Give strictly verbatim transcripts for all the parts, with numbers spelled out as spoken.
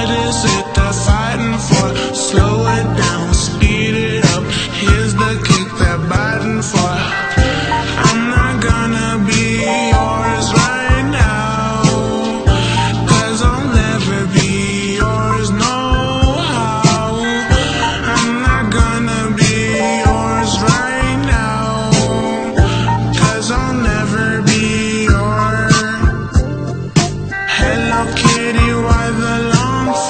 What is it they're fighting for? Slow it down, speed it up. Here's the kick they're biting for. I'm not gonna be yours right now, 'cause I'll never be yours, no how. I'm not gonna be yours right now, 'cause I'll never be yours. Hello Kitty, why the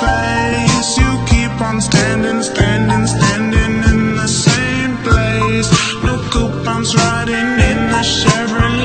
face? You keep on standing, standing, standing in the same place. No coupons riding in the Chevrolet.